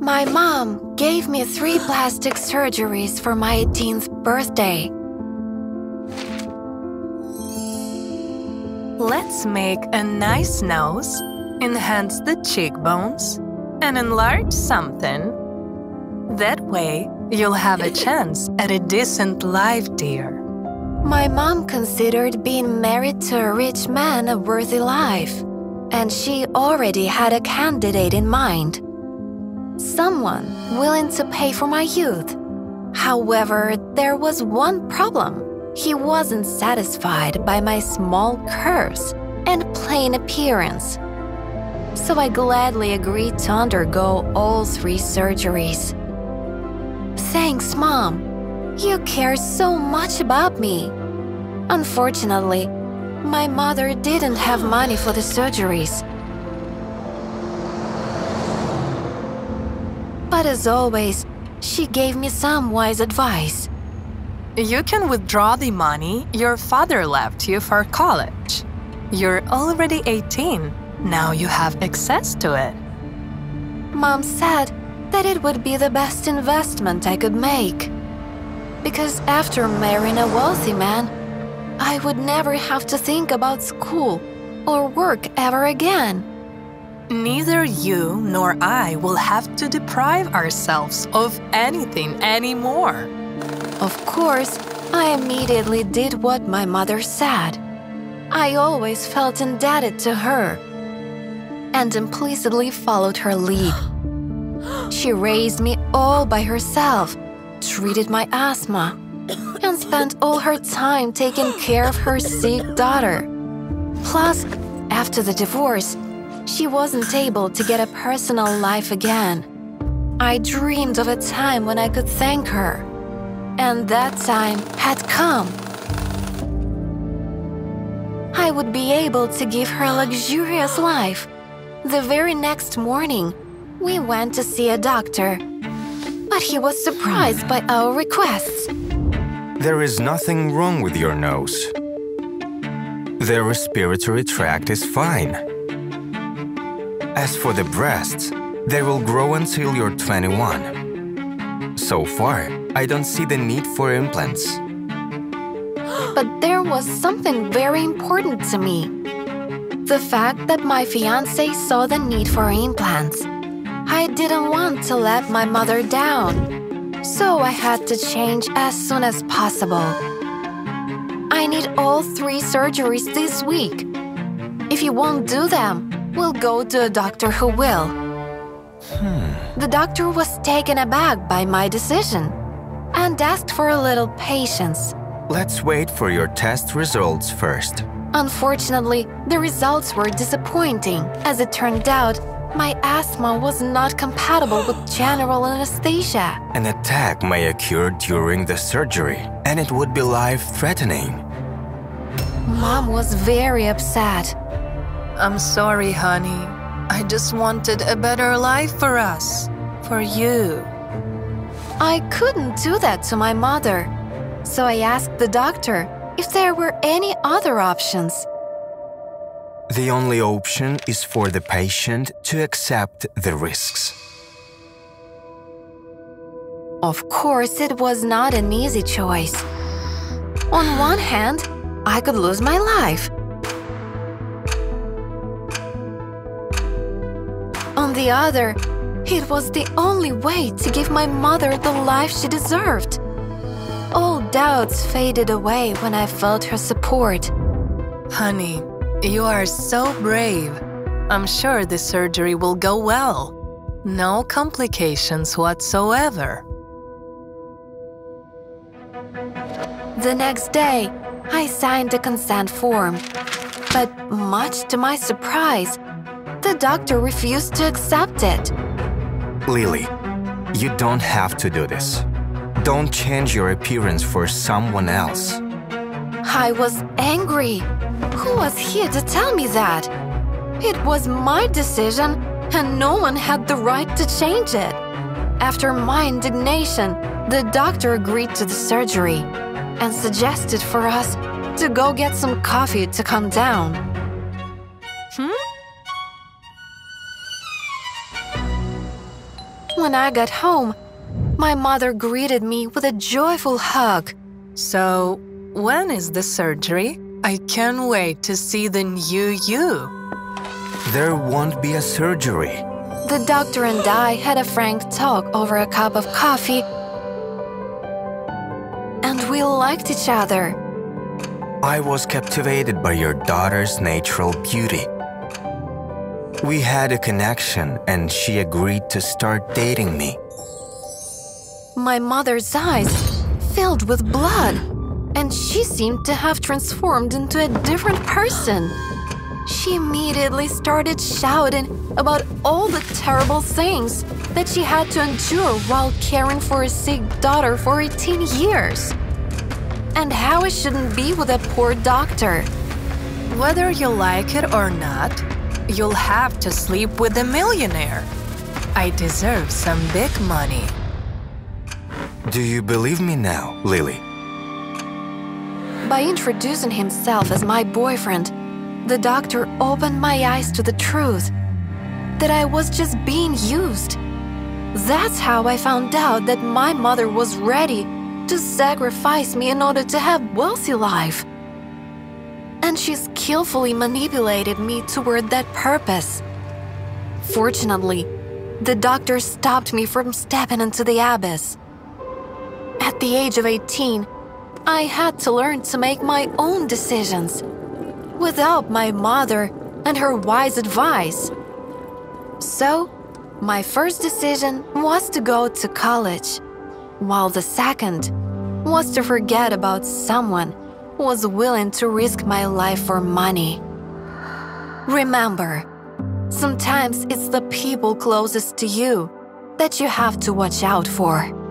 My mom gave me 3 plastic surgeries for my 18th birthday. Let's make a nice nose, enhance the cheekbones, and enlarge something. That way, you'll have a chance at a decent life, dear. My mom considered being married to a rich man a worthy life, and she already had a candidate in mind. Someone willing to pay for my youth. However, there was one problem. He wasn't satisfied by my small curves and plain appearance. So I gladly agreed to undergo all 3 surgeries. Thanks, Mom. You care so much about me. Unfortunately, my mother didn't have money for the surgeries. But as always, she gave me some wise advice. You can withdraw the money your father left you for college. You're already 18. Now you have access to it. Mom said that it would be the best investment I could make. Because after marrying a wealthy man, I would never have to think about school or work ever again. Neither you nor I will have to deprive ourselves of anything anymore. Of course, I immediately did what my mother said. I always felt indebted to her and implicitly followed her lead. She raised me all by herself, treated my asthma, and spent all her time taking care of her sick daughter. Plus, after the divorce, she wasn't able to get a personal life again. I dreamed of a time when I could thank her, and that time had come. I would be able to give her a luxurious life. The very next morning, we went to see a doctor. But he was surprised by our requests. There is nothing wrong with your nose. The respiratory tract is fine. As for the breasts, they will grow until you're 21. So far, I don't see the need for implants. But there was something very important to me. The fact that my fiancé saw the need for implants. I didn't want to let my mother down, so I had to change as soon as possible. I need all 3 surgeries this week. If you won't do them, we'll go to a doctor who will. The doctor was taken aback by my decision and asked for a little patience. Let's wait for your test results first. Unfortunately, the results were disappointing. As it turned out, my asthma was not compatible with general anesthesia. An attack may occur during the surgery, and it would be life-threatening. Mom was very upset. I'm sorry, honey. I just wanted a better life for us, for you. I couldn't do that to my mother, so I asked the doctor if there were any other options. The only option is for the patient to accept the risks. Of course, it was not an easy choice. On one hand, I could lose my life. On the other, it was the only way to give my mother the life she deserved. All doubts faded away when I felt her support. Honey, you are so brave. I'm sure the surgery will go well. No complications whatsoever. The next day, I signed a consent form. But much to my surprise, the doctor refused to accept it. Lily, you don't have to do this. Don't change your appearance for someone else. I was angry. Who was here to tell me that? It was my decision, and no one had the right to change it. After my indignation, the doctor agreed to the surgery and suggested for us to go get some coffee to calm down. when I got home, my mother greeted me with a joyful hug. So, when is the surgery? I can't wait to see the new you. There won't be a surgery. The doctor and I had a frank talk over a cup of coffee, and we liked each other. I was captivated by your daughter's natural beauty. We had a connection, and she agreed to start dating me. My mother's eyes filled with blood, and she seemed to have transformed into a different person. She immediately started shouting about all the terrible things that she had to endure while caring for a sick daughter for 18 years, and how it shouldn't be with a poor doctor. Whether you like it or not, you'll have to sleep with a millionaire. I deserve some big money. Do you believe me now, Lily? By introducing himself as my boyfriend, the doctor opened my eyes to the truth, that I was just being used. That's how I found out that my mother was ready to sacrifice me in order to have a wealthy life. And she skillfully manipulated me toward that purpose. Fortunately, the doctor stopped me from stepping into the abyss. At the age of 18, I had to learn to make my own decisions, without my mother and her wise advice. So, my first decision was to go to college, while the second was to forget about someone who was willing to risk my life for money. Remember, sometimes it's the people closest to you that you have to watch out for.